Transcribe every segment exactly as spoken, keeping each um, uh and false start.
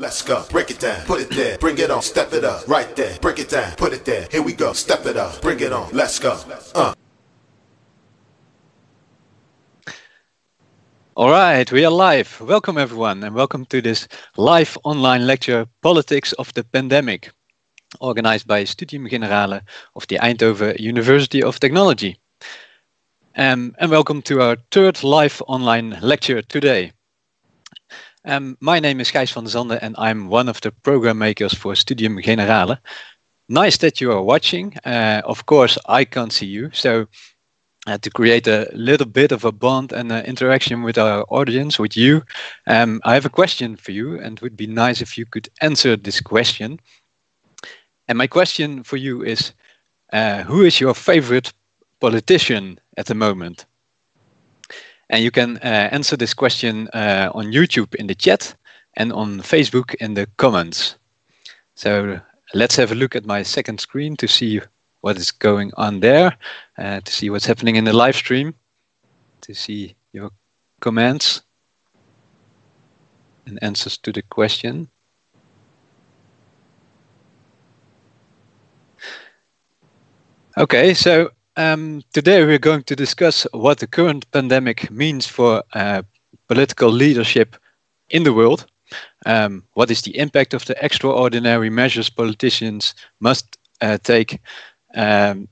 Let's go, break it down, put it there, bring it on, step it up, right there, break it down, put it there, here we go, step it up, bring it on, let's go. Uh. All right, we are live. Welcome everyone and welcome to this live online lecture, Politics of the Pandemic, organized by Studium Generale of the Eindhoven University of Technology. Um, and welcome to our third live online lecture today. Um, my name is Gijs van der Zander and I'm one of the program makers for Studium Generale. Nice that you are watching. Uh, of course, I can't see you. So uh, to create a little bit of a bond and uh, interaction with our audience, with you, um, I have a question for you and it would be nice if you could answer this question. And my question for you is, uh, who is your favorite politician at the moment? And you can uh, answer this question uh, on YouTube in the chat and on Facebook in the comments. So let's have a look at my second screen to see what is going on there, uh, to see what's happening in the live stream, to see your comments and answers to the question. Okay, so Um, today we're going to discuss what the current pandemic means for uh, political leadership in the world. Um, what is the impact of the extraordinary measures politicians must uh, take, um,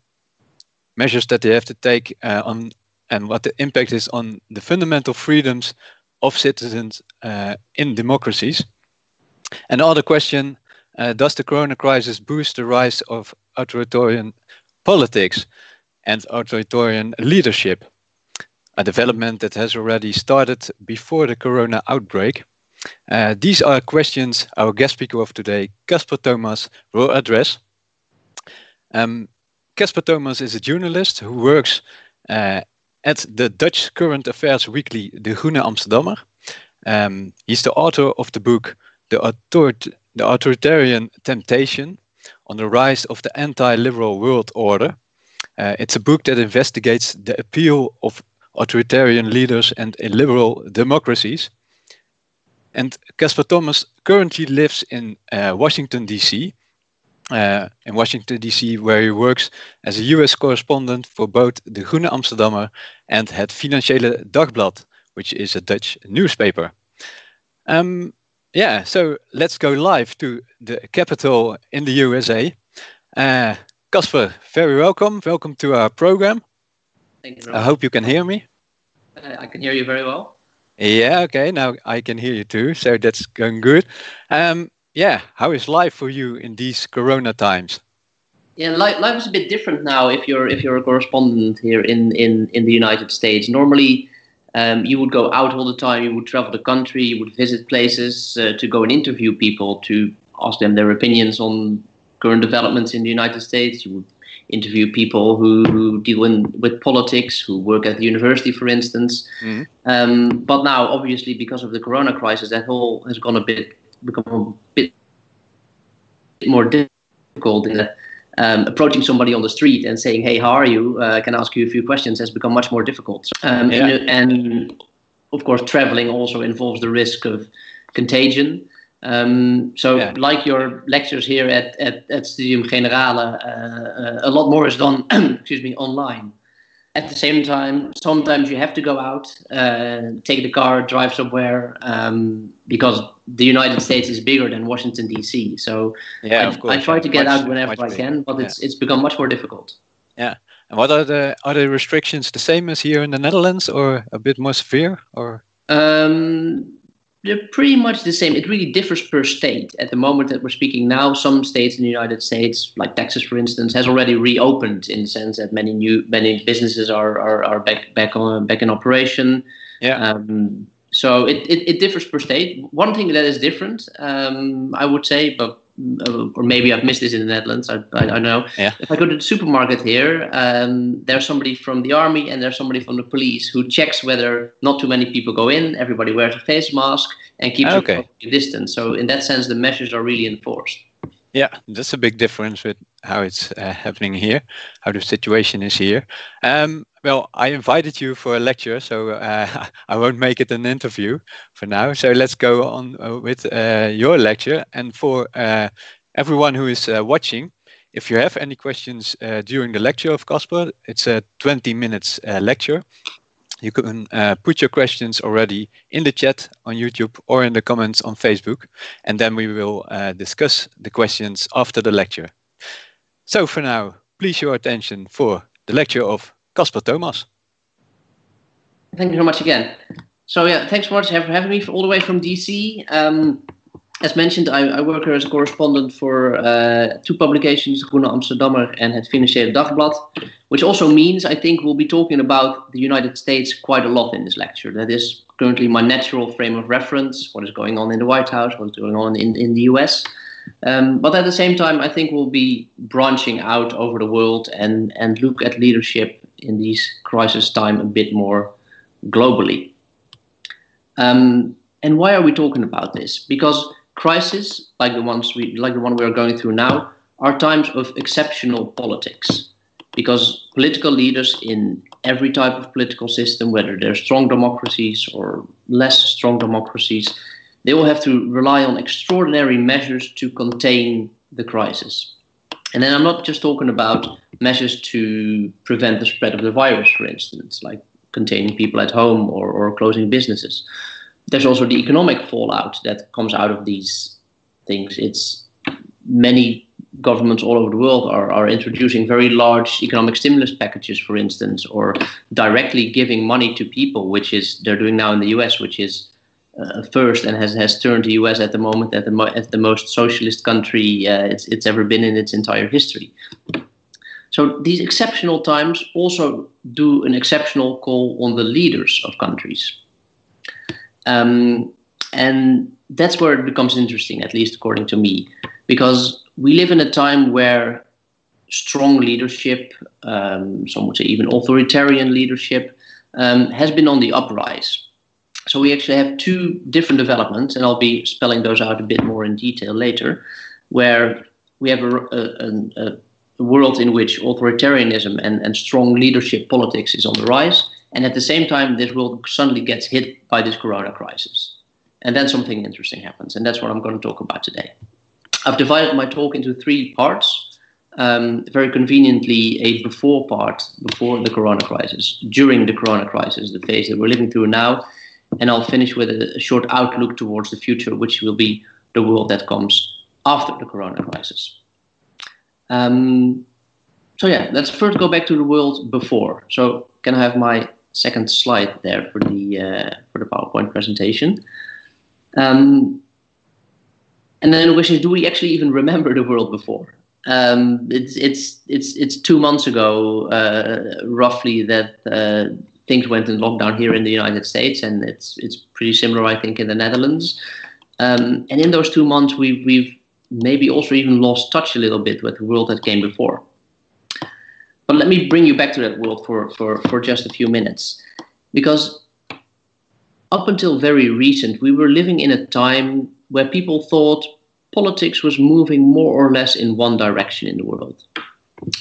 measures that they have to take uh, on, and what the impact is on the fundamental freedoms of citizens uh, in democracies. Another question, uh, does the corona crisis boost the rise of authoritarian politics and authoritarian leadership, a development that has already started before the corona outbreak? Uh, these are questions our guest speaker of today, Casper Thomas, will address. Um, Casper Thomas is a journalist who works uh, at the Dutch current affairs weekly, De Groene Amsterdammer. Um, he's the author of the book, The, Author the Authoritarian Temptation, on the Rise of the Anti-Liberal World Order. Uh, it's a book that investigates the appeal of authoritarian leaders and illiberal democracies. And Casper Thomas currently lives in uh, Washington, D C. Uh, in Washington, D C, where he works as a U S correspondent for both De Groene Amsterdammer and Het Financiële Dagblad, which is a Dutch newspaper. Um, yeah, so let's go live to the Capitol in the U S A. Uh, Casper, very welcome. Welcome to our program. Thank you very much. I hope you can hear me. Uh, I can hear you very well. Yeah, okay. Now I can hear you too. So that's going good. Um, yeah, how is life for you in these corona times? Yeah, life, life is a bit different now if you're if you're a correspondent here in, in, in the United States. Normally, um, you would go out all the time. You would travel the country. You would visit places uh, to go and interview people, to ask them their opinions on current developments in the United States. You would interview people who, who deal in, with politics, who work at the university, for instance. Mm-hmm. Um, but now, obviously, because of the corona crisis, that all has gone a bit, become a bit more difficult. In that, um, approaching somebody on the street and saying, "Hey, how are you? Uh, can I ask you a few questions?" has become much more difficult. Um, yeah. and, and of course, traveling also involves the risk of contagion. Um, so yeah. Like your lectures here at, at, at Studium Generale, uh, a lot more is done excuse me, online. At the same time, sometimes you have to go out, uh, take the car, drive somewhere, um, because the United States is bigger than Washington, D C. So yeah, I, of course, I try to get much, out whenever I can, but yeah. it's, it's become much more difficult. Yeah. And what are the, are the restrictions the same as here in the Netherlands, or a bit more severe? Or? Um, They're pretty much the same. It really differs per state. At the moment that we're speaking now, some states in the United States, like Texas, for instance, has already reopened in the sense that many new many businesses are are, are back back on back in operation. Yeah. Um, so it, it it differs per state. One thing that is different, um, I would say, but uh, or maybe I've missed this in the Netherlands. I I don't know. Yeah. If I go to the supermarket here, um, there's somebody from the army and there's somebody from the police who checks whether not too many people go in. Everybody wears a face mask and keeps okay. a distance. So in that sense, the measures are really enforced. Yeah, that's a big difference with how it's uh, happening here, how the situation is here. Um, Well, I invited you for a lecture, so uh, I won't make it an interview for now. So let's go on uh, with uh, your lecture. And for uh, everyone who is uh, watching, if you have any questions uh, during the lecture of Casper, it's a twenty minutes uh, lecture. You can uh, put your questions already in the chat on YouTube or in the comments on Facebook, and then we will uh, discuss the questions after the lecture. So for now, please your attention for the lecture of Casper Thomas. Thank you so much again. So yeah, thanks so much for having me all the way from D C. Um, As mentioned, I, I work here as a correspondent for uh, two publications, De Groene Amsterdammer and Het Financiële Dagblad, which also means I think we'll be talking about the United States quite a lot in this lecture. That is currently my natural frame of reference, what is going on in the White House, what is going on in, in the U S. Um, but at the same time, I think we'll be branching out over the world and, and look at leadership in these crisis time a bit more globally. Um, and why are we talking about this? Because crises, like the ones we, like the one we are going through now, are times of exceptional politics, because political leaders in every type of political system, whether they're strong democracies or less strong democracies, they all have to rely on extraordinary measures to contain the crisis. And then I'm not just talking about measures to prevent the spread of the virus, for instance, like containing people at home or, or closing businesses. There's also the economic fallout that comes out of these things. It's many governments all over the world are, are introducing very large economic stimulus packages, for instance, or directly giving money to people, which is they're doing now in the U S, which is uh, first and has, has turned the U S at the moment at the, mo at the most socialist country uh, it's, it's ever been in its entire history. So these exceptional times also do an exceptional call on the leaders of countries. Um, and that's where it becomes interesting, at least according to me, because we live in a time where strong leadership, um, some would say even authoritarian leadership, um, has been on the uprise. So we actually have two different developments, and I'll be spelling those out a bit more in detail later, where we have a, a, a world in which authoritarianism and, and strong leadership politics is on the rise. And at the same time, this world suddenly gets hit by this corona crisis. And then something interesting happens. And that's what I'm going to talk about today. I've divided my talk into three parts. Um, very conveniently, a before part, before the corona crisis, during the corona crisis, the phase that we're living through now. And I'll finish with a short outlook towards the future, which will be the world that comes after the corona crisis. Um, so yeah, let's first go back to the world before. So can I have my second slide there for the uh, for the PowerPoint presentation? Um, and then the question is, do we actually even remember the world before? Um, it's it's it's it's two months ago, uh, roughly, that uh, things went in lockdown here in the United States, and it's it's pretty similar, I think, in the Netherlands. Um, and in those two months, we we've maybe also even lost touch a little bit with the world that came before. But let me bring you back to that world for, for, for just a few minutes, because up until very recent, we were living in a time where people thought politics was moving more or less in one direction in the world.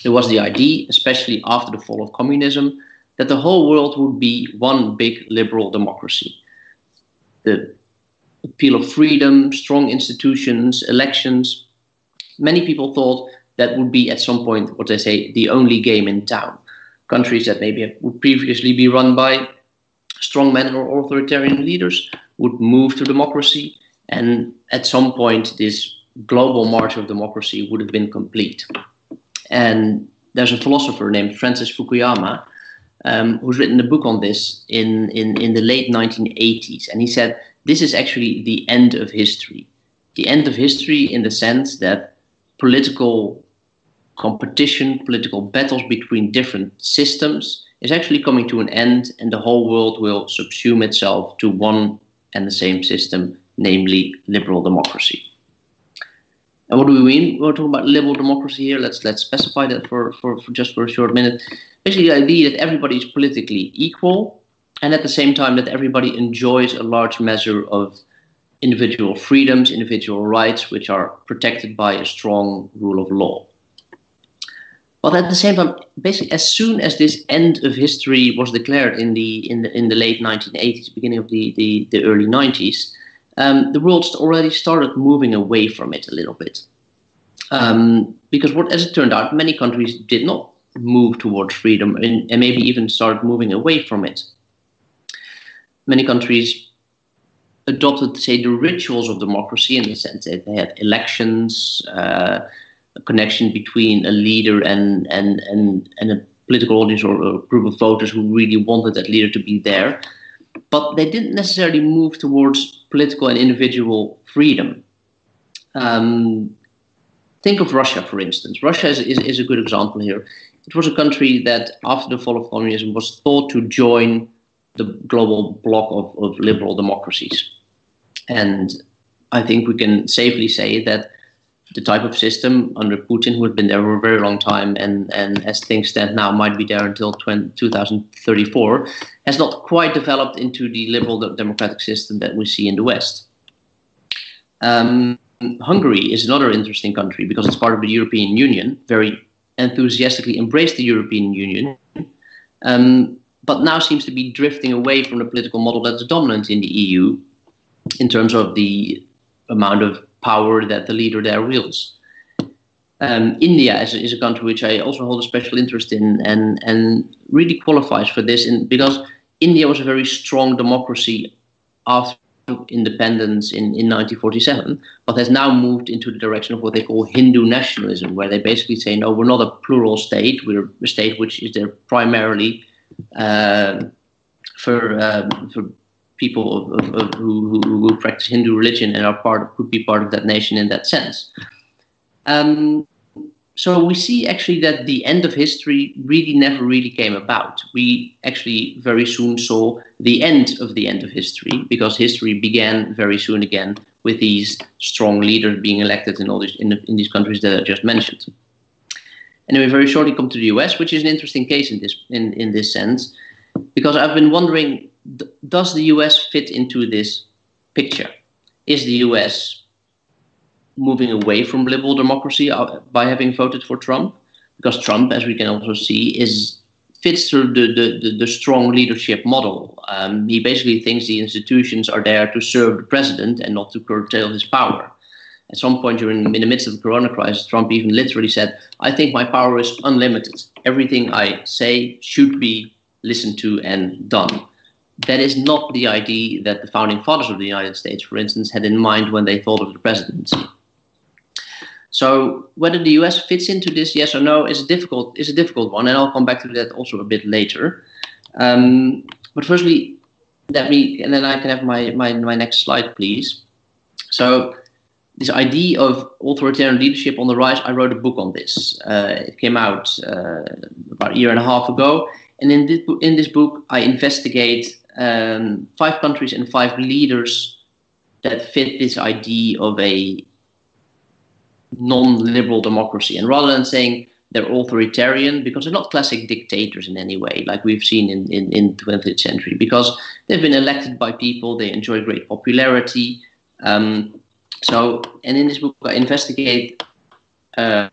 There was the idea, especially after the fall of communism, that the whole world would be one big liberal democracy. The appeal of freedom, strong institutions, elections. Many people thought that would be at some point what they say the only game in town. Countries that maybe would previously be run by strongmen or authoritarian leaders would move to democracy, and at some point this global march of democracy would have been complete. And there's a philosopher named Francis Fukuyama um, who's written a book on this in, in, in the late nineteen eighties, and he said this is actually the end of history. The end of history in the sense that political competition, political battles between different systems is actually coming to an end, and the whole world will subsume itself to one and the same system, namely liberal democracy. And what do we mean? We're talking about liberal democracy here. Let's let's specify that for, for, for just for a short minute. Basically, the idea that everybody is politically equal, and at the same time that everybody enjoys a large measure of individual freedoms, individual rights, which are protected by a strong rule of law. But at the same time, basically, as soon as this end of history was declared in the in the in the late nineteen eighties, beginning of the the, the early nineties, um, the world already started moving away from it a little bit, um, because what, as it turned out, many countries did not move towards freedom and, and maybe even started moving away from it. Many countries adopted, say, the rituals of democracy in the sense that they had elections, uh, a connection between a leader and and and, and a political audience or a group of voters who really wanted that leader to be there. But they didn't necessarily move towards political and individual freedom. Um, think of Russia, for instance. Russia is, is, is a good example here. It was a country that, after the fall of communism, was thought to join the global bloc of, of liberal democracies. And I think we can safely say that the type of system under Putin, who had been there for a very long time, and, and as things stand now, might be there until twenty thirty-four, has not quite developed into the liberal democratic system that we see in the West. Um, Hungary is another interesting country because it's part of the European Union, very enthusiastically embraced the European Union, um, but now seems to be drifting away from the political model that's dominant in the E U in terms of the amount of power that the leader there wields. Um, India is, is a country which I also hold a special interest in, and, and really qualifies for this in, because India was a very strong democracy after independence in, in nineteen forty-seven, but has now moved into the direction of what they call Hindu nationalism, where they basically say, no, we're not a plural state, we're a state which is there primarily Uh, for um, for people of, of, of, who, who who practice Hindu religion and are part of, could be part of that nation in that sense. Um, so we see actually that the end of history really never really came about. We actually very soon saw the end of the end of history, because history began very soon again with these strong leaders being elected in all these in, in these countries that I just mentioned. And we very shortly come to the U S, which is an interesting case in this in, in this sense, because I've been wondering, does the U S fit into this picture? Is the U S moving away from liberal democracy by having voted for Trump? Because Trump, as we can also see, is fits through the, the, the, the strong leadership model. Um, he basically thinks the institutions are there to serve the president and not to curtail his power. At some point during in the midst of the corona crisis, Trump even literally said, I think my power is unlimited. Everything I say should be listened to and done. That is not the idea that the founding fathers of the United States, for instance, had in mind when they thought of the presidency. So whether the U S fits into this, yes or no, is a difficult, is a difficult one. And I'll come back to that also a bit later. Um, but firstly, let me, and then I can have my, my, my next slide, please. So this idea of authoritarian leadership on the rise, I wrote a book on this. Uh, it came out uh, about a year and a half ago. And in this, in this book, I investigate um, five countries and five leaders that fit this idea of a non-liberal democracy. And rather than saying they're authoritarian, because they're not classic dictators in any way, like we've seen in, in, in the twentieth century, because they've been elected by people, they enjoy great popularity, um, So, and in this book, I investigate uh,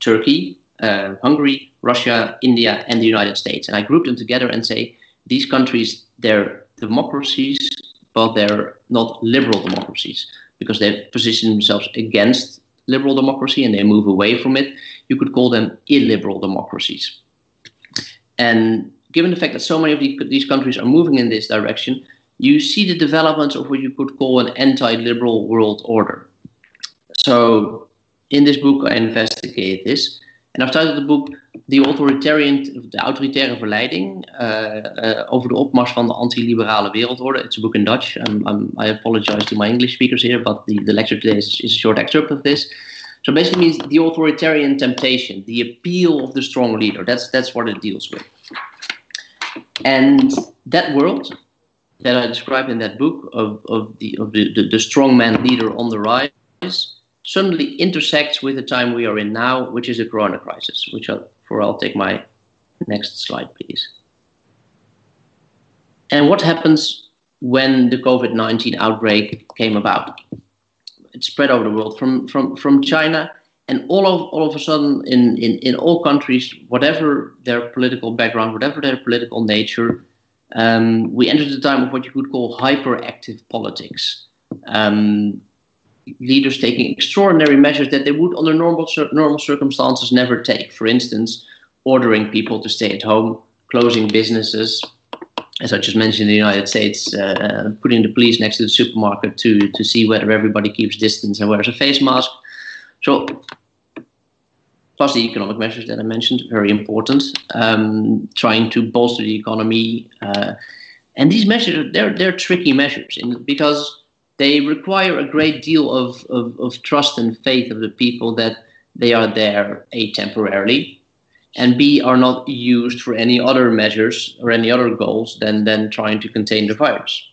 Turkey, uh, Hungary, Russia, India, and the United States. And I group them together and say, these countries, they're democracies, but they're not liberal democracies, because they position themselves against liberal democracy and they move away from it. You could call them illiberal democracies. And given the fact that so many of the, these countries are moving in this direction, you see the developments of what you could call an anti-liberal world order. So in this book, I investigate this. And I've titled the book, The Authoritarian, De Autoritaire Verleiding, uh, uh, Over the Opmars van de Anti-Liberale Wereldorde. It's a book in Dutch. Um, um, I apologize to my English speakers here, but the, the lecture today is, is a short excerpt of this. So basically means the authoritarian temptation, the appeal of the strong leader. That's, that's what it deals with. And that world that I describe in that book of, of, the, of the, the, the strongman leader on the rise suddenly intersects with the time we are in now, which is the corona crisis, which I'll, for I'll take my next slide, please. And what happens when the covid nineteen outbreak came about? It spread over the world from, from, from China And all of all of a sudden, in, in, in all countries, whatever their political background, whatever their political nature, um, we entered the time of what you could call hyperactive politics. Um, leaders taking extraordinary measures that they would, under normal normal circumstances, never take. For instance, ordering people to stay at home, closing businesses, as I just mentioned in the United States, uh, putting the police next to the supermarket to to see whether everybody keeps distance and wears a face mask. So, plus the economic measures that I mentioned, very important, um, trying to bolster the economy. Uh, and these measures, they're, they're tricky measures in, because they require a great deal of, of, of trust and faith of the people that they are there, A, temporarily, and B, are not used for any other measures or any other goals than, than trying to contain the virus.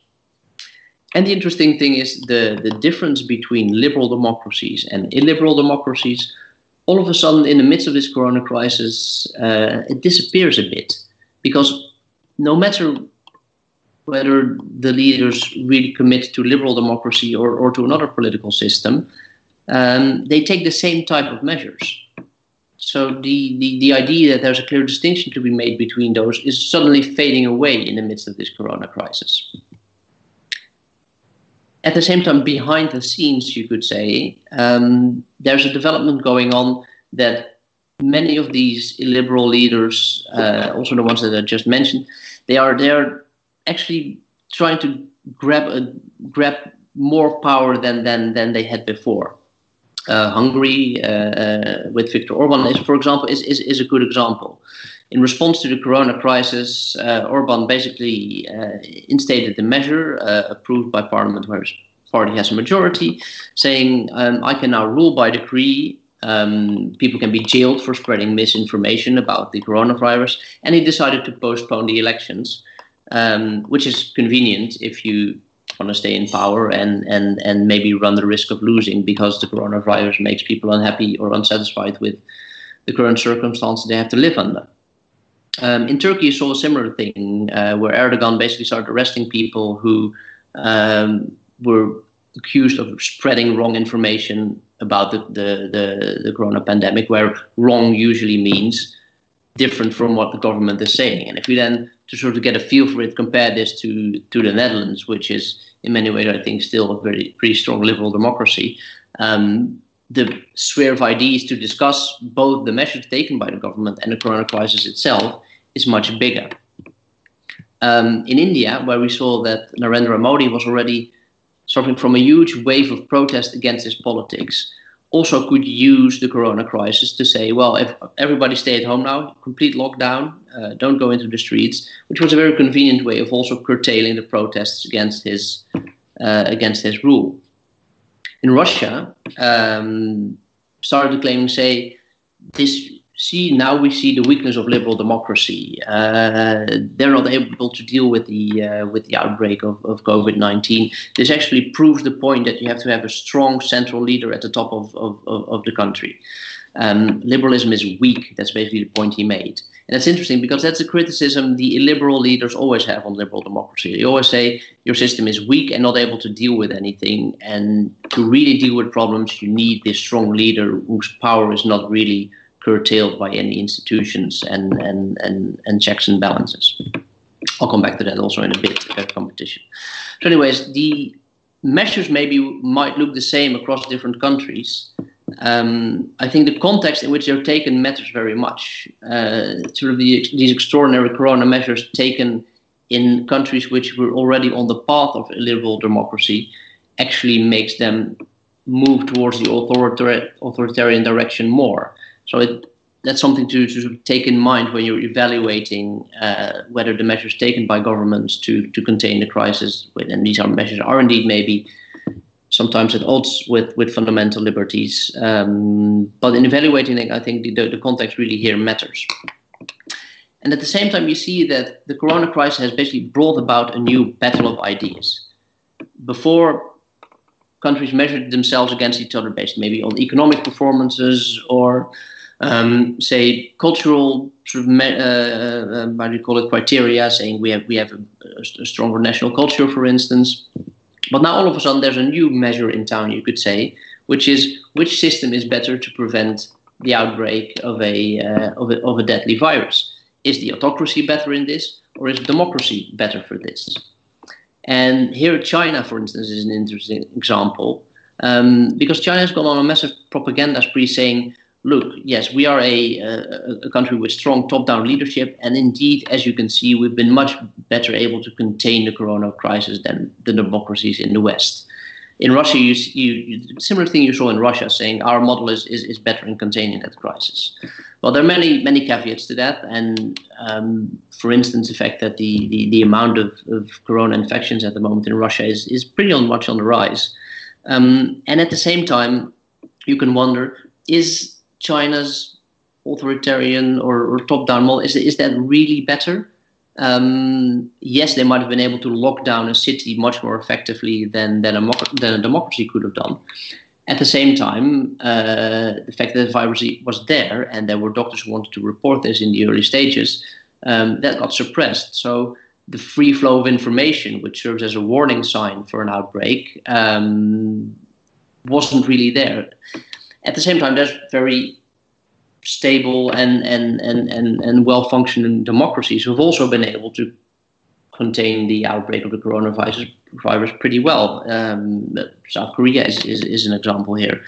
And the interesting thing is the, the difference between liberal democracies and illiberal democracies. All of a sudden, in the midst of this corona crisis, uh, it disappears a bit. Because no matter whether the leaders really commit to liberal democracy or, or to another political system, um, they take the same type of measures. So the, the, the idea that there's a clear distinction to be made between those is suddenly fading away in the midst of this corona crisis. At the same time, behind the scenes, you could say, um, there's a development going on that many of these illiberal leaders, uh, also the ones that I just mentioned, they are they're actually trying to grab a, grab more power than than than they had before. Uh, Hungary, uh, uh, with Viktor Orban, is, for example, is, is is a good example. In response to the corona crisis, uh, Orban basically uh, instated the measure uh, approved by parliament, where his party has a majority, saying, um, I can now rule by decree, um, people can be jailed for spreading misinformation about the coronavirus, and he decided to postpone the elections, um, which is convenient if you want to stay in power and, and, and maybe run the risk of losing because the coronavirus makes people unhappy or unsatisfied with the current circumstances they have to live under. Um, in Turkey, you saw a similar thing uh, where Erdogan basically started arresting people who um, were accused of spreading wrong information about the, the, the, the corona pandemic, where wrong usually means different from what the government is saying. And if we then, to sort of get a feel for it, compare this to, to the Netherlands, which is in many ways, I think, still a very pretty strong liberal democracy, um, the sphere of ideas to discuss both the measures taken by the government and the corona crisis itself is much bigger. Um, in India, where we saw that Narendra Modi was already suffering from a huge wave of protest against his politics, also could use the corona crisis to say, well, if everybody stay at home now, complete lockdown, uh, don't go into the streets, which was a very convenient way of also curtailing the protests against his, uh, against his rule. In Russia, um, started to claim, say, this, see, now we see the weakness of liberal democracy. Uh, they're not able to deal with the, uh, with the outbreak of, of COVID nineteen. This actually proves the point that you have to have a strong central leader at the top of, of, of the country. Um, liberalism is weak. That's basically the point he made. And that's interesting because that's a criticism the illiberal leaders always have on liberal democracy. They always say your system is weak and not able to deal with anything. And to really deal with problems, you need this strong leader whose power is not really curtailed by any institutions and, and, and, and checks and balances. I'll come back to that also in a bit, fair competition. So anyways, the measures maybe might look the same across different countries. Um, I think the context in which they're taken matters very much. Uh, sort of the, these extraordinary corona measures taken in countries which were already on the path of illiberal democracy actually makes them move towards the authorita- authoritarian direction more. So it, that's something to, to take in mind when you're evaluating uh, whether the measures taken by governments to, to contain the crisis, and these are measures are indeed maybe sometimes at odds with, with fundamental liberties. Um, but in evaluating it, I think the, the context really here matters. And at the same time, you see that the corona crisis has basically brought about a new battle of ideas. Before, countries measured themselves against each other based maybe on economic performances or, um, say, cultural, sort of, uh, how do you call it, criteria, saying we have, we have a, a stronger national culture, for instance. But now all of a sudden there's a new measure in town, you could say, which is which system is better to prevent the outbreak of a, uh, of a, of a deadly virus? Is the autocracy better in this, or is democracy better for this? And here China, for instance, is an interesting example, um, because China has gone on a massive propaganda spree saying, look, yes, we are a, a, a country with strong top-down leadership, and indeed, as you can see, we've been much better able to contain the corona crisis than the democracies in the West. In Russia, you, you, similar thing you saw in Russia, saying our model is, is, is better in containing that crisis. Well, there are many, many caveats to that. And um, for instance, the fact that the, the, the amount of, of corona infections at the moment in Russia is, is pretty much on the rise. Um, and at the same time, you can wonder, is China's authoritarian or, or top-down model, is, is that really better? Um, yes, they might have been able to lock down a city much more effectively than, than, a, than a democracy could have done. At the same time, uh, the fact that the virus was there and there were doctors who wanted to report this in the early stages, um, that got suppressed. So the free flow of information, which serves as a warning sign for an outbreak, um, wasn't really there. At the same time, there's very stable and, and, and, and, and well-functioning democracies who have also been able to contain the outbreak of the coronavirus virus pretty well. Um, South Korea is, is, is an example here.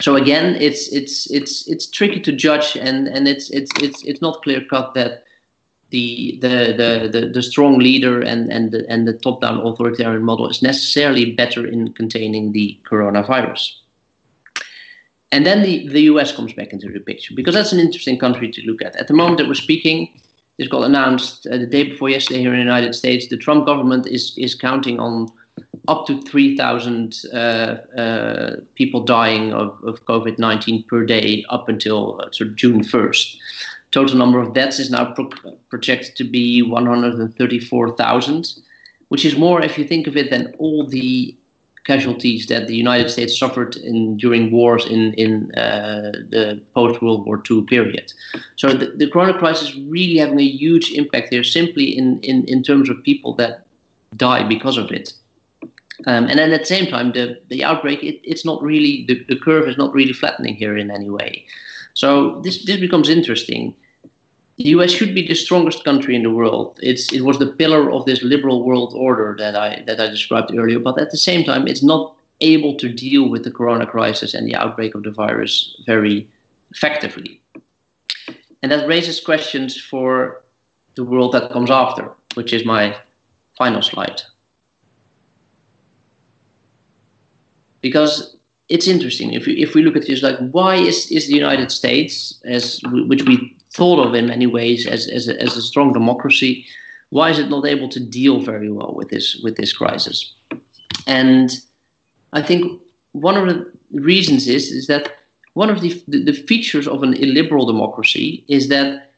So again, it's it's it's it's tricky to judge, and, and it's it's it's it's not clear-cut that the the, the the the strong leader and and the, and the top-down authoritarian model is necessarily better in containing the coronavirus. And then the, the U S comes back into the picture, because that's an interesting country to look at. At the moment that we're speaking, this got announced uh, the day before yesterday here in the United States, the Trump government is, is counting on up to three thousand uh, uh, people dying of, of COVID nineteen per day up until uh, sort of June first. Total number of deaths is now pro projected to be one hundred thirty-four thousand, which is more, if you think of it, than all the casualties that the United States suffered in during wars in, in uh, the post-World War Two period. So the, the corona crisis is really having a huge impact here, simply in, in, in terms of people that die because of it. Um, and then at the same time, the, the outbreak, it, it's not really, the, the curve is not really flattening here in any way. So this, this becomes interesting. The U S should be the strongest country in the world. It's, it was the pillar of this liberal world order that I, that I described earlier. But at the same time, it's not able to deal with the corona crisis and the outbreak of the virus very effectively. And that raises questions for the world that comes after, which is my final slide. Because it's interesting, if we, if we look at this, like, why is, is the United States, as which we thought of in many ways as, as, a, as a strong democracy, why is it not able to deal very well with this, with this crisis? And I think one of the reasons is, is that one of the, the features of an illiberal democracy is that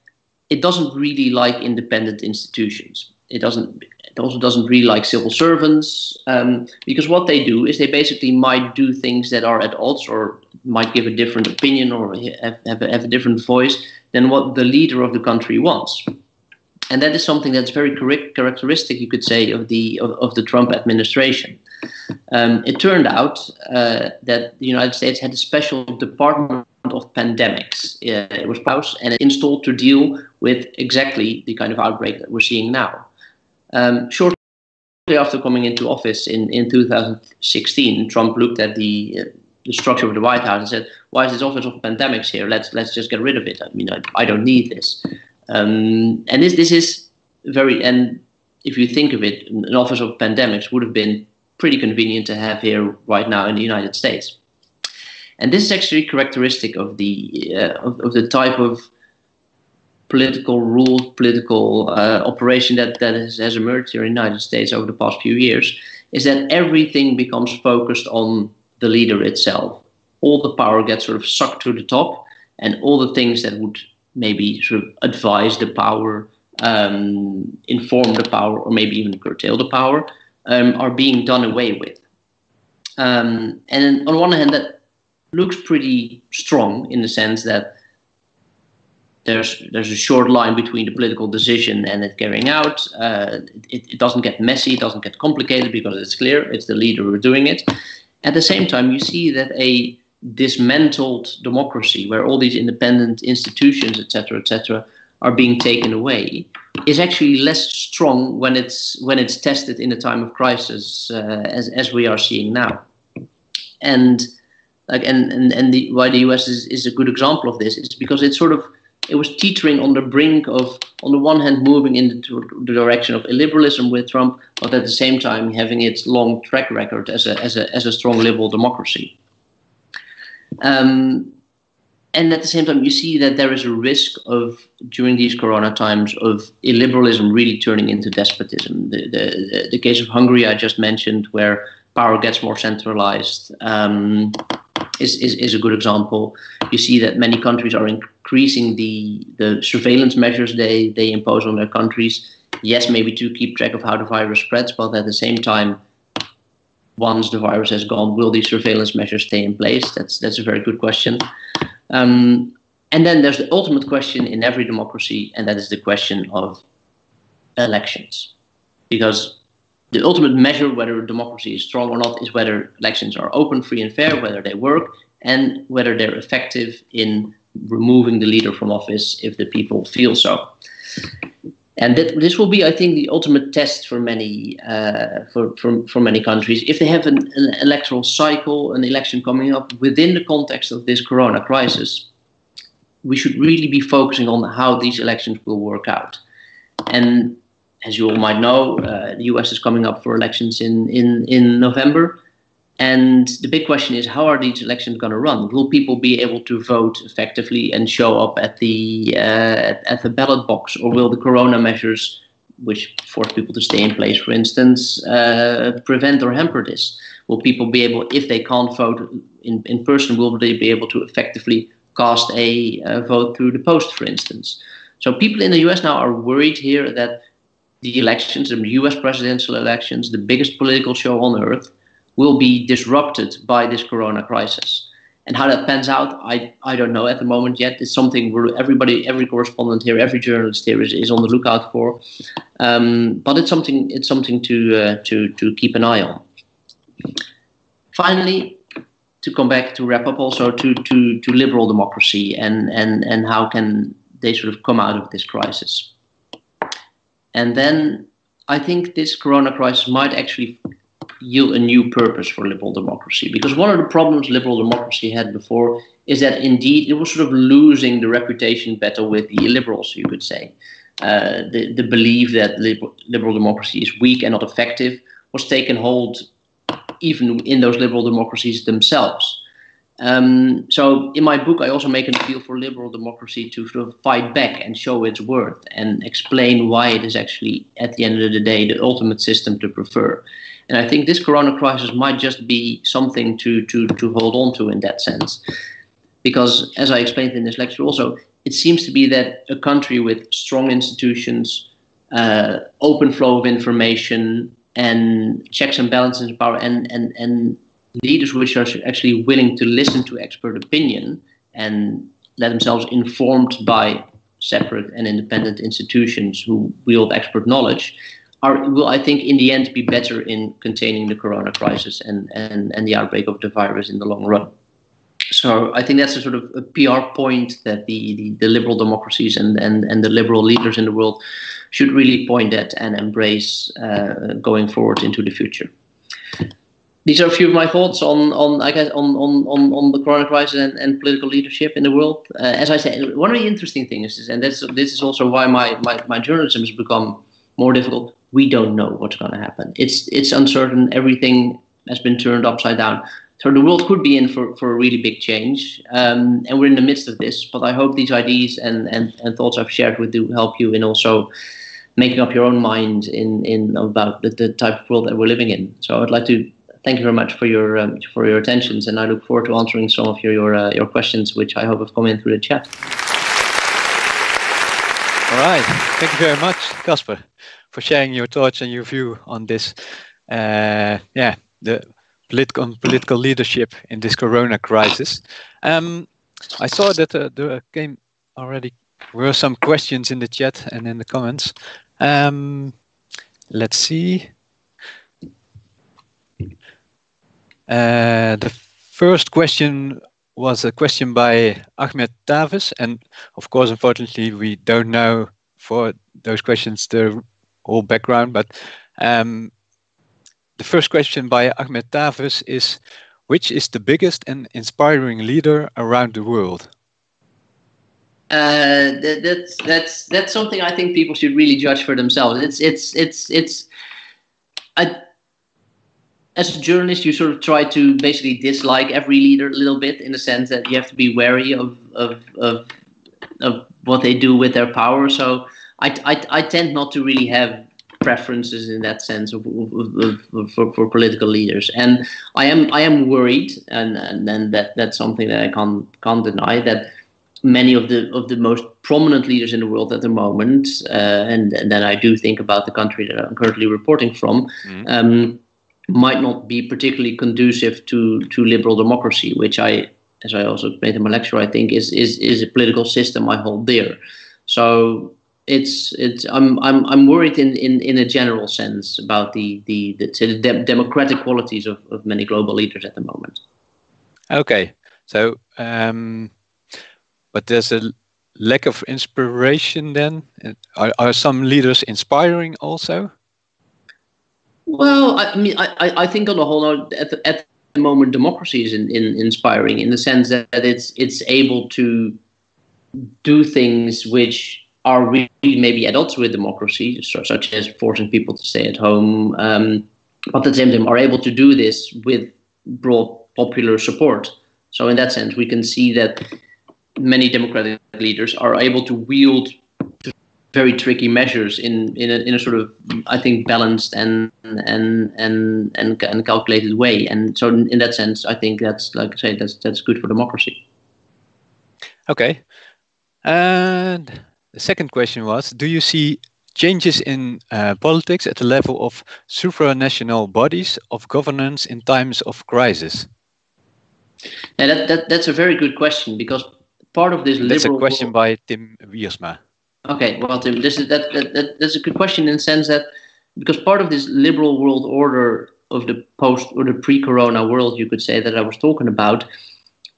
it doesn't really like independent institutions. It doesn't, it also doesn't really like civil servants, um, because what they do is they basically might do things that are at odds or might give a different opinion or have, have, a, have a different voice than what the leader of the country wants. And that is something that's very characteristic, you could say, of the, of, of the Trump administration. Um, it turned out uh, that the United States had a special department of pandemics. It was House, and it installed to deal with exactly the kind of outbreak that we're seeing now. Um, shortly after coming into office in, in two thousand sixteen, Trump looked at the, uh, the structure of the White House and said, why is this office of pandemics here? Let's, let's just get rid of it. I mean, I, I don't need this. Um, and this, this is very, and if you think of it, an office of pandemics would have been pretty convenient to have here right now in the United States. And this is actually characteristic of the, uh, of, of the type of political rule, political uh, operation that, that has, has emerged here in the United States over the past few years, is that everything becomes focused on the leader itself. All the power gets sort of sucked to the top, and all the things that would maybe sort of advise the power, um, inform the power, or maybe even curtail the power, um, are being done away with. Um, and on one hand, that looks pretty strong in the sense that There's, there's a short line between the political decision and it carrying out. Uh, it, it doesn't get messy, it doesn't get complicated because it's clear, it's the leader who's doing it. At the same time, you see that a dismantled democracy, where all these independent institutions, et cetera, et cetera, are being taken away, is actually less strong when it's when it's tested in a time of crisis, uh, as as we are seeing now. And like and and and the, why the U S is, is a good example of this is because it's sort of it was teetering on the brink of, on the one hand, moving in the direction of illiberalism with Trump, but at the same time having its long track record as a as a as a strong liberal democracy. Um, and at the same time, you see that there is a risk of, during these corona times, of illiberalism really turning into despotism. The, the, the case of Hungary I just mentioned, where power gets more centralized, um, is, is, is a good example. You see that many countries are increasing the, the surveillance measures they, they impose on their countries. Yes, maybe to keep track of how the virus spreads, but at the same time, once the virus has gone, will these surveillance measures stay in place? That's that's a very good question. Um, and then there's the ultimate question in every democracy, and that is the question of elections. Because the ultimate measure whether a democracy is strong or not is whether elections are open, free and fair, whether they work, and whether they're effective in removing the leader from office if the people feel so. And that, this will be, I think, the ultimate test for many uh, for, for, for many countries. If they have an, an electoral cycle, an election coming up within the context of this corona crisis, we should really be focusing on how these elections will work out. And as you all might know, uh, the U S is coming up for elections in, in, in November. And the big question is, how are these elections going to run? Will people be able to vote effectively and show up at the uh, at, at the ballot box? Or will the corona measures, which force people to stay in place, for instance, uh, prevent or hamper this? Will people be able, if they can't vote in, in person, will they be able to effectively cast a uh, vote through the post, for instance? So people in the U S now are worried here that the elections, the U S presidential elections, the biggest political show on earth, will be disrupted by this corona crisis. And how that pans out, I, I don't know at the moment yet. It's something where everybody, every correspondent here, every journalist here is, is on the lookout for. Um, but it's something it's something to, uh, to, to keep an eye on. Finally, to come back, to wrap up also, to, to, to liberal democracy and, and, and how can they sort of come out of this crisis. And then I think this corona crisis might actually yield a new purpose for liberal democracy. Because one of the problems liberal democracy had before is that indeed it was sort of losing the reputation battle with the illiberals, you could say. Uh, the, the belief that liberal, liberal democracy is weak and not effective was taken hold even in those liberal democracies themselves. Um, so in my book, I also make an appeal for liberal democracy to sort of fight back and show its worth and explain why it is actually, at the end of the day, the ultimate system to prefer. And I think this corona crisis might just be something to, to, to hold on to in that sense. Because, as I explained in this lecture also, it seems to be that a country with strong institutions, uh, open flow of information, and checks and balances of power, and, and, and leaders which are actually willing to listen to expert opinion and let themselves informed by separate and independent institutions who wield expert knowledge, are, will, I think, in the end be better in containing the corona crisis and, and, and the outbreak of the virus in the long run. So I think that's a sort of a P R point that the, the, the liberal democracies and, and, and the liberal leaders in the world should really point at and embrace uh, going forward into the future. These are a few of my thoughts on, on I guess, on, on, on the corona crisis and, and political leadership in the world. Uh, as I said, one of the interesting things is, and this, this is also why my, my, my journalism has become more difficult, we don't know what's going to happen. It's it's uncertain. Everything has been turned upside down. So the world could be in for, for a really big change, um, and we're in the midst of this. But I hope these ideas and, and, and thoughts I've shared with you help you in also making up your own mind in, in about the, the type of world that we're living in. So I'd like to thank you very much for your um, for your attentions, and I look forward to answering some of your your, uh, your questions, which I hope have come in through the chat. All right, thank you very much, Casper, for sharing your thoughts and your view on this. Uh, yeah, the political political leadership in this corona crisis. Um, I saw that uh, there came already were some questions in the chat and in the comments. Um, let's see. Uh, the first question was a question by Ahmed Tavis, and of course, unfortunately, we don't know for those questions the whole background, but um, the first question by Ahmed Tavis is, which is the biggest and inspiring leader around the world? Uh, that, that's that's that's something I think people should really judge for themselves. It's it's it's it's. I, as a journalist, you sort of try to basically dislike every leader a little bit, in the sense that you have to be wary of of of, of what they do with their power. So I, I I tend not to really have preferences in that sense of, of, of, of, for for political leaders, and I am I am worried, and and, and that that's something that I can't can't deny, that many of the of the most prominent leaders in the world at the moment, uh, and, and then I do think about the country that I'm currently reporting from, mm. um, might not be particularly conducive to to liberal democracy, which I, as I also explained in my lecture, I think is is is a political system I hold dear. So it's it's I'm I'm I'm worried in in, in a general sense about the the the, the de democratic qualities of of many global leaders at the moment. Okay, so. Um... But there's a lack of inspiration then? Are, are some leaders inspiring also? Well, I mean, I, I think on the whole, at the, at the moment, democracy is in, in inspiring, in the sense that it's, it's able to do things which are really maybe at odds with democracy, such as forcing people to stay at home, um, but at the same time are able to do this with broad popular support. So in that sense, we can see that many democratic leaders are able to wield very tricky measures in in a, in a sort of, I think, balanced and and and and and calculated way. And so, in that sense, I think that's, like I say, that's that's good for democracy. Okay. And the second question was: do you see changes in uh, politics at the level of supranational bodies of governance in times of crisis? Now, that, that that's a very good question, because part of this liberal... That's a question by Tim Wiersma. Okay, well, Tim, this is that, that, that that's a good question, in the sense that, because part of this liberal world order of the post or the pre-corona world, you could say, that I was talking about,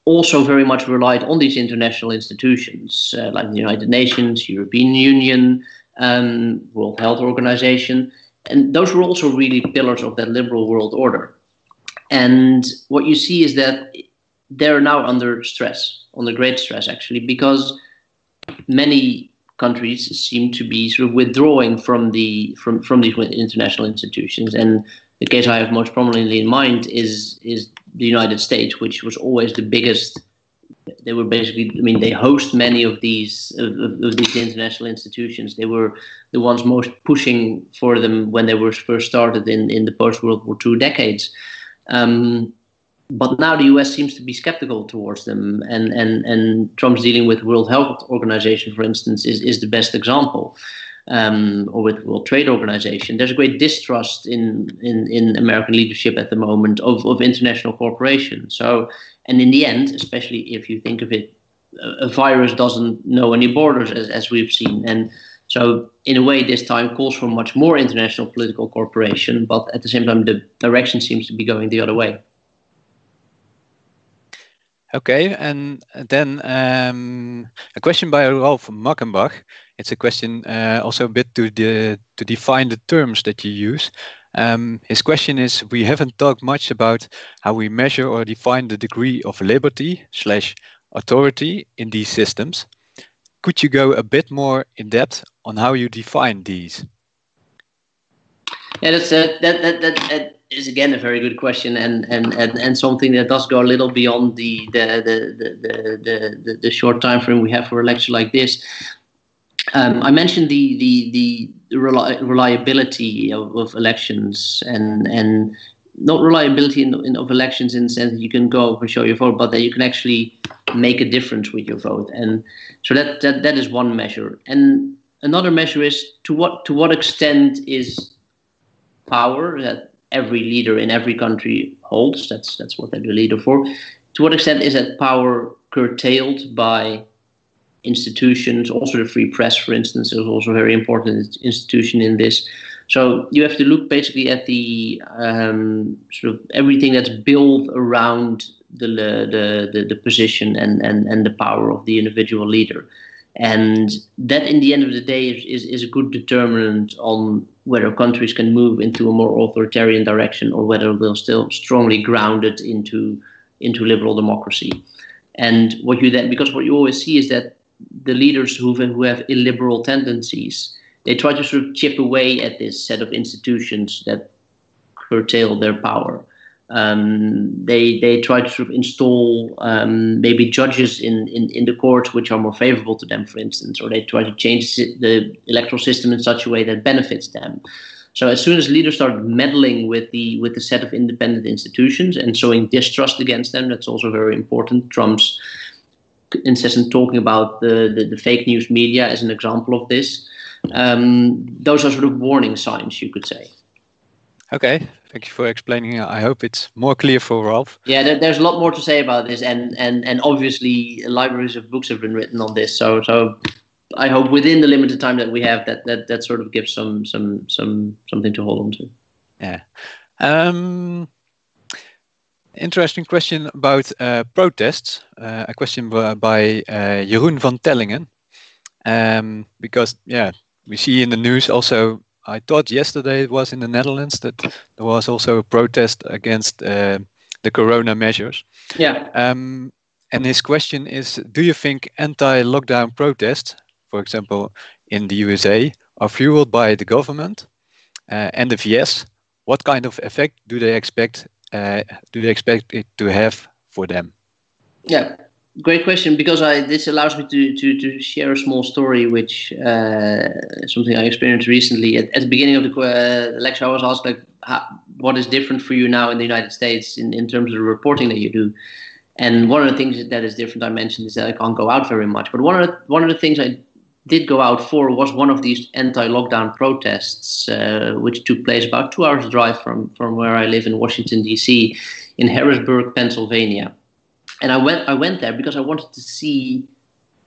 also very much relied on these international institutions, uh, like the United Nations, European Union, um, World Health Organization, and those were also really pillars of that liberal world order. And what you see is that they're now under stress, under great stress, actually, because many countries seem to be sort of withdrawing from the from from these international institutions. And the case I have most prominently in mind is is the United States, which was always the biggest. They were basically, I mean, they host many of these of, of these international institutions. They were the ones most pushing for them when they were first started in in the post World War Two decades. Um, But now the U S seems to be skeptical towards them, and, and, and Trump's dealing with World Health Organization, for instance, is, is the best example, um, or with World Trade Organization. There's a great distrust in, in, in American leadership at the moment of, of international cooperation. So, and in the end, especially if you think of it, a virus doesn't know any borders, as, as we've seen. And so in a way, this time calls for much more international political cooperation, but at the same time, the direction seems to be going the other way. Okay, and then um, a question by Ralph Mackenbach. It's a question uh, also a bit to the to define the terms that you use. Um, his question is: we haven't talked much about how we measure or define the degree of liberty slash authority in these systems. Could you go a bit more in depth on how you define these? Yeah, that's uh, that that that. that. is again a very good question, and and and and something that does go a little beyond the the the the the, the short time frame we have for a lecture like this. Um, I mentioned the the the reli reliability of, of elections, and and not reliability in, in, of elections in the sense that you can go and show your vote, but that you can actually make a difference with your vote, and so that that that is one measure. And another measure is to what to what extent is power that every leader in every country holds, that's that's what they're the leader for, to what extent is that power curtailed by institutions? Also the free press, for instance, is also a very important institution in this. So you have to look basically at the um, sort of everything that's built around the the the, the position and, and and the power of the individual leader, and that in the end of the day is, is is a good determinant on whether countries can move into a more authoritarian direction or whether they're still strongly grounded into into liberal democracy. And what you then, because what you always see is that the leaders who who have illiberal tendencies, they try to sort of chip away at this set of institutions that curtail their power. Um, they they try to sort of install um, maybe judges in, in, in the courts which are more favorable to them, for instance, or they try to change the electoral system in such a way that benefits them. So as soon as leaders start meddling with the with the set of independent institutions and sowing distrust against them, that's also very important. Trump's incessant talking about the, the, the fake news media as an example of this. Um, those are sort of warning signs, you could say. Okay, thank you for explaining. I hope it's more clear for Ralph. Yeah, there, there's a lot more to say about this, and and and obviously libraries of books have been written on this. So so I hope within the limited time that we have, that that, that sort of gives some some some something to hold on to. Yeah. Um, interesting question about uh, protests. Uh, a question by uh, Jeroen van Tellingen. Um, because yeah, we see in the news also. I thought yesterday it was in the Netherlands that there was also a protest against uh, the corona measures. Yeah. Um, and his question is: do you think anti-lockdown protests, for example, in the U S A, are fueled by the government? Uh, and if yes, what kind of effect do they expect? Uh, do they expect it to have for them? Yeah. Great question, because I, this allows me to, to, to share a small story, which uh, something I experienced recently. At, at the beginning of the uh, lecture, I was asked, like, how, what is different for you now in the United States in, in terms of the reporting that you do? And one of the things that is different, I mentioned, is that I can't go out very much. But one of the, one of the things I did go out for was one of these anti-lockdown protests, uh, which took place about two hours drive from, from where I live in Washington, D C, in Harrisburg, Pennsylvania. And I went I went there because I wanted to see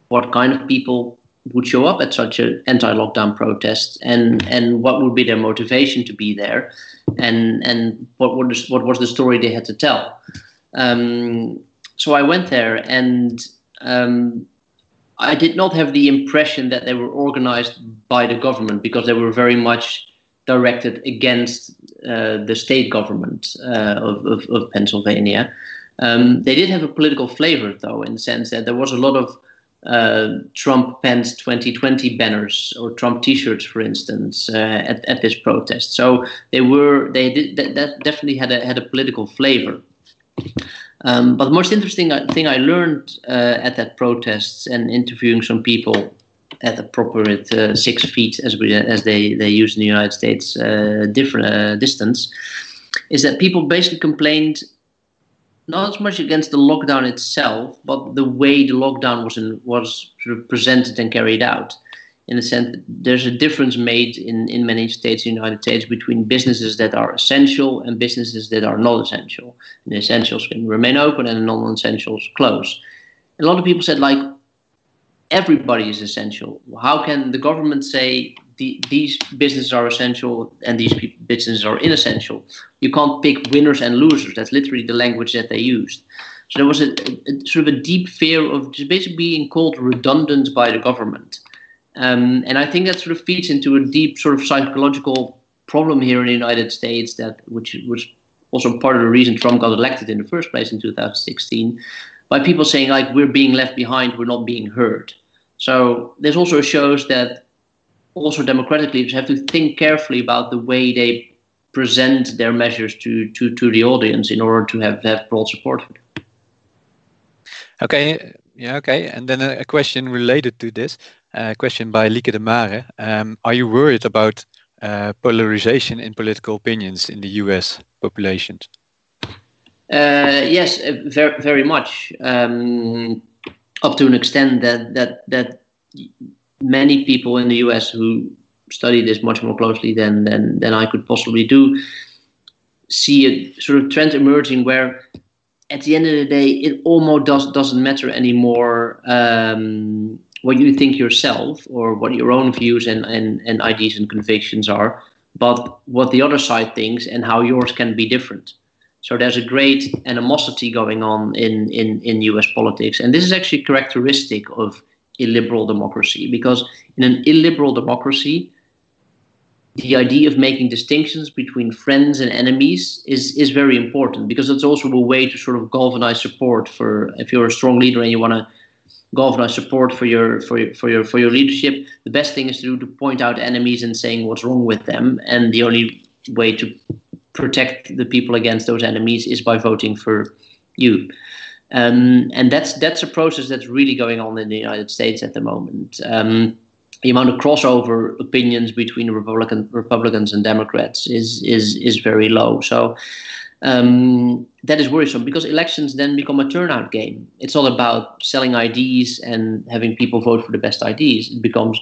what kind of people would show up at such an anti-lockdown protest, and, and what would be their motivation to be there, and and what was, what was the story they had to tell. Um, so I went there, and um, I did not have the impression that they were organized by the government, because they were very much directed against uh, the state government uh, of, of, of Pennsylvania. Um, they did have a political flavor, though, in the sense that there was a lot of uh, Trump-Pence twenty twenty banners or Trump T-shirts, for instance, uh, at, at this protest. So they were they did that, that definitely had a had a political flavor. Um, but the most interesting thing I learned uh, at that protest and interviewing some people at the appropriate uh, six feet, as we as they they use in the United States, uh, different uh, distance, is that people basically complained. Not as much against the lockdown itself, but the way the lockdown was in, was sort of presented and carried out. In the sense that there's a difference made in, in many states in the United States between businesses that are essential and businesses that are not essential. And the essentials can remain open and the non-essentials close. A lot of people said, like, everybody is essential. How can the government say the, these businesses are essential and these pe- businesses are inessential? You can't pick winners and losers. That's literally the language that they used. So there was a, a sort of a deep fear of just basically being called redundant by the government. Um, and I think that sort of feeds into a deep sort of psychological problem here in the United States, that which was also part of the reason Trump got elected in the first place in two thousand sixteen, by people saying, like, we're being left behind, we're not being heard. So this also shows that also democratic leaders have to think carefully about the way they present their measures to to, to the audience in order to have, have broad support for them. Okay, yeah, okay. And then a, a question related to this, a question by Lieke de Mare. Um, are you worried about uh, polarization in political opinions in the U S populations? Uh, yes, very, very much. Um, Up to an extent that that that many people in the U S who study this much more closely than than than I could possibly do see a sort of trend emerging where, at the end of the day, it almost does, doesn't matter anymore um, what you think yourself or what your own views and and, and ideas and convictions are, but what the other side thinks and how yours can be different. So there's a great animosity going on in, in, in U S politics. And this is actually characteristic of illiberal democracy, because in an illiberal democracy, the idea of making distinctions between friends and enemies is, is very important, because it's also a way to sort of galvanize support for, if you're a strong leader and you want to galvanize support for your, for your, for your, for your leadership, the best thing is to do to point out enemies and saying what's wrong with them. And the only way to protect the people against those enemies is by voting for you. Um, and that's, that's a process that's really going on in the United States at the moment. Um, The amount of crossover opinions between Republican, Republicans and Democrats is is is very low. So um, that is worrisome, because elections then become a turnout game. It's all about selling I Ds and having people vote for the best I Ds. It becomes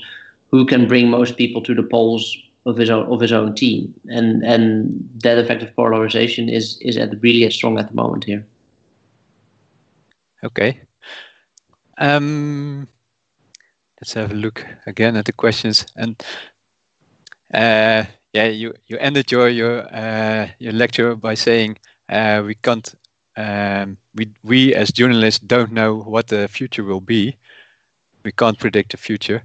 who can bring most people to the polls of his own of his own team, and and that effect of polarization is is at really at strong at the moment here. Okay. Um... Let's have a look again at the questions. And uh, yeah, you, you ended your your uh, your lecture by saying uh, we can't um, we we as journalists don't know what the future will be. We can't predict the future.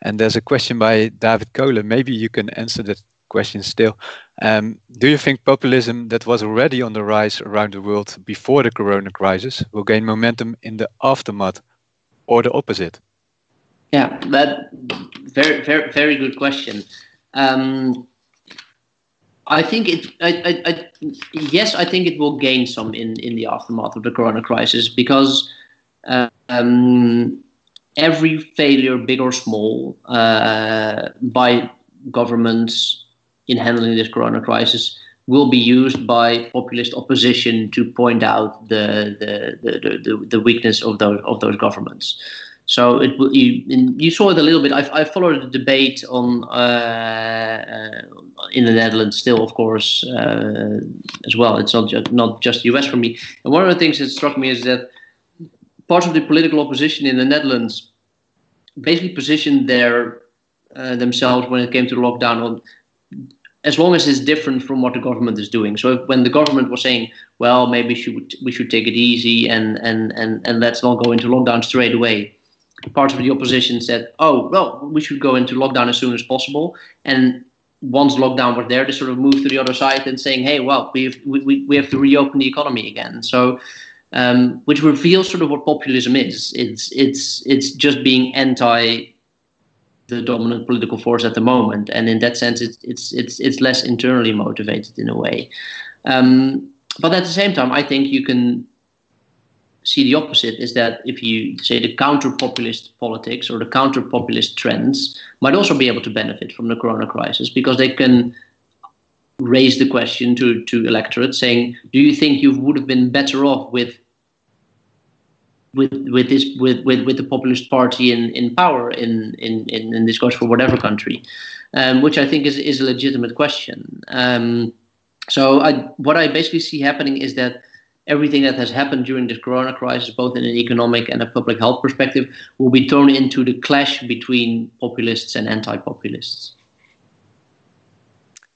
And there's a question by David Kohler. Maybe you can answer that question still. Um, do you think populism that was already on the rise around the world before the corona crisis will gain momentum in the aftermath, or the opposite? Yeah, that very, very, very good question. Um, I think it. I, I, I, yes, I think it will gain some in in the aftermath of the corona crisis, because um, every failure, big or small, uh, by governments in handling this corona crisis will be used by populist opposition to point out the the the the, the weakness of those of those governments. So it will, you, you saw it a little bit. I, I followed the debate on uh, uh, in the Netherlands still, of course, uh, as well. It's not just, not just U S for me. And one of the things that struck me is that part of the political opposition in the Netherlands basically positioned their uh, themselves when it came to the lockdown on as long as it's different from what the government is doing. So if, when the government was saying, well, maybe should, we should take it easy and and and and let's not go into lockdown straight away, part of the opposition said, oh, well, we should go into lockdown as soon as possible. And once lockdown was there, they sort of moved to the other side and saying, hey, well, we have, we, we have to reopen the economy again. So, um, which reveals sort of what populism is. It's, it's, it's just being anti the dominant political force at the moment. And in that sense, it's, it's, it's, it's less internally motivated in a way. Um, but at the same time, I think you can see the opposite, is that if you say the counter-populist politics or the counter-populist trends might also be able to benefit from the corona crisis, because they can raise the question to, to electorate saying, do you think you would have been better off with with with this with with, with the populist party in, in power in, in, in, in this goes for whatever country, um, which I think is, is a legitimate question. Um, so I, what I basically see happening is that everything that has happened during this corona crisis, both in an economic and a public health perspective, will be thrown into the clash between populists and anti-populists.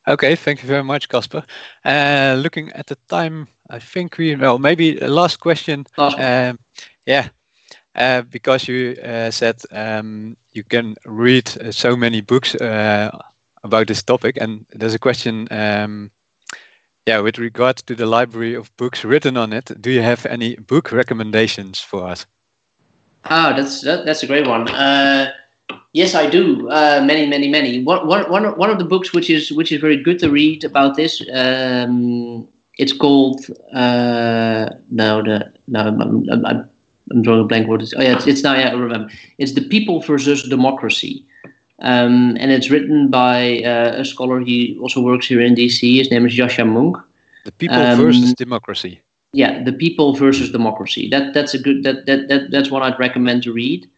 Okay, thank you very much, Casper. Uh, looking at the time, I think we, well, maybe a last question. Last um, yeah, uh, because you uh, said um, you can read uh, so many books uh, about this topic, and there's a question um, Yeah, with regard to the library of books written on it, do you have any book recommendations for us? Ah, that's that, that's a great one. Uh, yes, I do. Uh, many, many, many. One, one, one of the books which is which is very good to read about this. Um, it's called uh, no, the no, I'm, I'm, I'm drawing a blank. What is? Oh yeah, it's, it's now yeah, I remember. It's The People versus Democracy. Um, and it's written by uh, a scholar. He also works here in D C. His name is Yascha Mounk. The People um, versus Democracy. Yeah, The People versus Democracy. That that's a good that that, that that's one I'd recommend to read.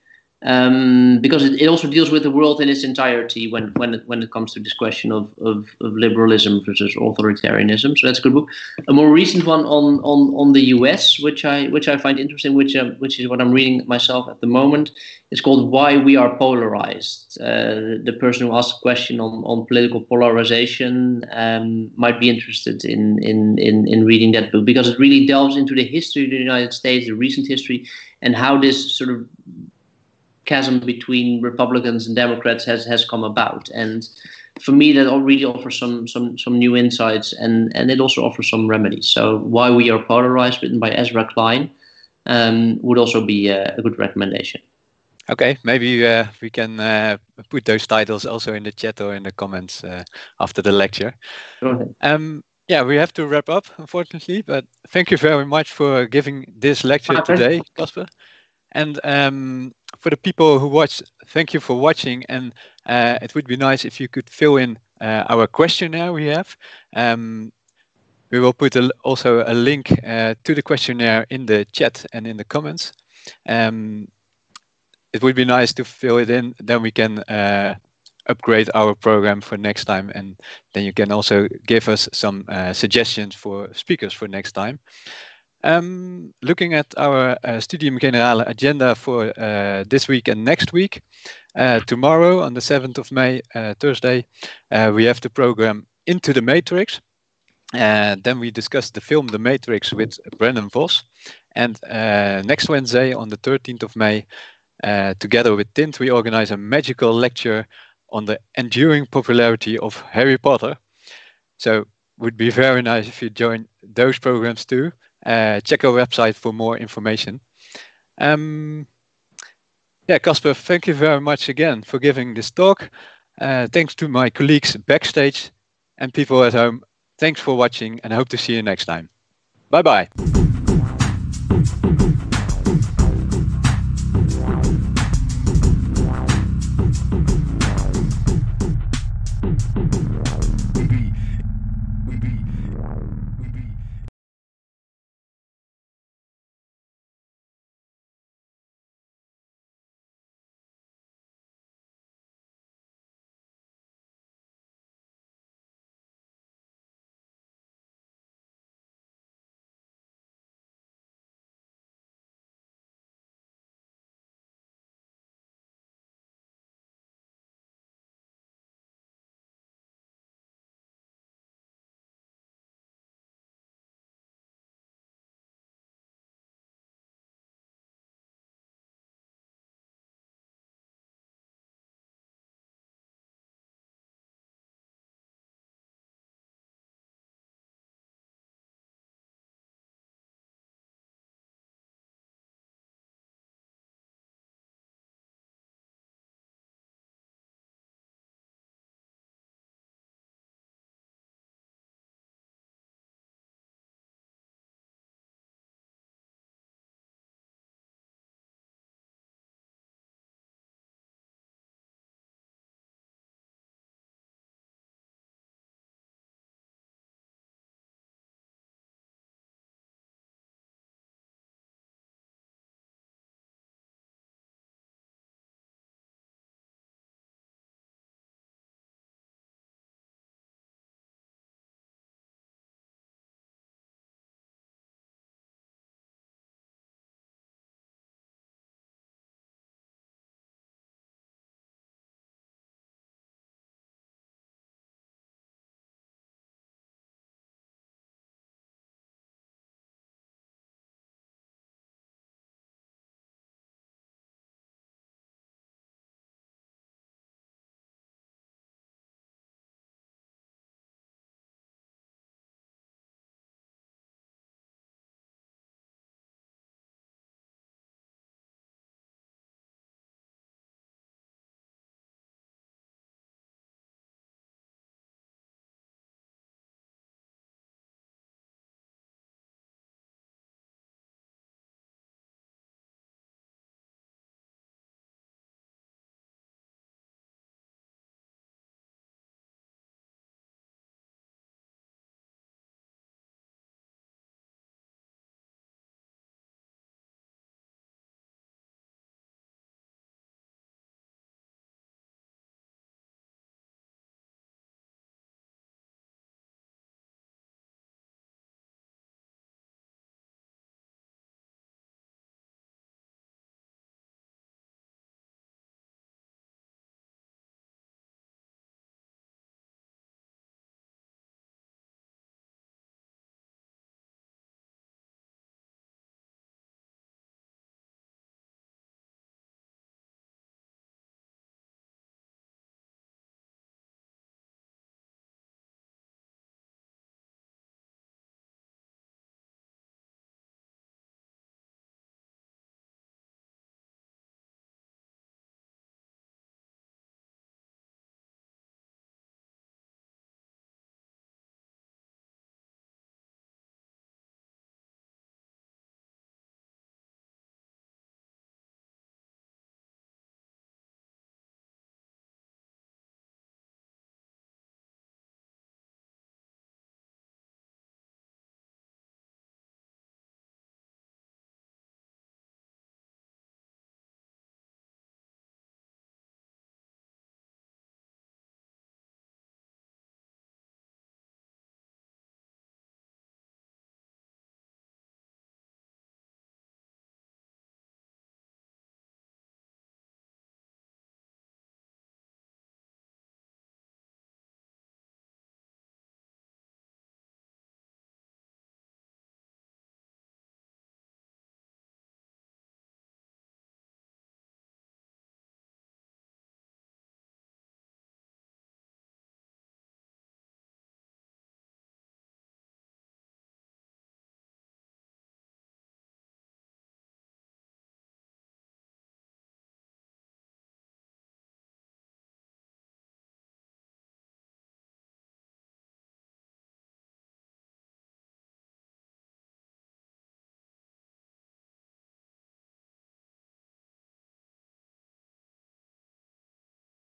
um, because it, it also deals with the world in its entirety when when it, when it comes to this question of, of, of liberalism versus authoritarianism. So that's a good book. A more recent one on on, on the U S, which I which I find interesting, which um, which is what I'm reading myself at the moment. It's called Why We Are Polarized. Uh, the person who asked a question on, on political polarization um, might be interested in, in, in, in reading that book, because it really delves into the history of the United States, the recent history, and how this sort of chasm between Republicans and Democrats has, has come about. And for me, that already offers some, some, some new insights, and, and it also offers some remedies. So Why We Are Polarized, written by Ezra Klein, um, would also be a, a good recommendation. Okay, maybe uh, we can uh, put those titles also in the chat or in the comments uh, after the lecture. Okay. Um, yeah, we have to wrap up, unfortunately, but thank you very much for giving this lecture today, Casper. And um, for the people who watch, thank you for watching. And uh, it would be nice if you could fill in uh, our questionnaire we have. Um, we will put a, also a link uh, to the questionnaire in the chat and in the comments. Um, It would be nice to fill it in, then we can uh, upgrade our program for next time, and then you can also give us some uh, suggestions for speakers for next time. Um, looking at our uh, Studium Generale agenda for uh, this week and next week, uh, tomorrow on the seventh of May, uh, Thursday, uh, we have the program Into the Matrix. Uh, then we discuss the film The Matrix with Brendan Voss, and uh, next Wednesday on the thirteenth of May, Uh, together with Tint, we organize a magical lecture on the enduring popularity of Harry Potter. So it would be very nice if you join those programs too. Uh, check our website for more information. Um, yeah, Casper, thank you very much again for giving this talk. Uh, thanks to my colleagues backstage and people at home. Thanks for watching, and I hope to see you next time. Bye-bye.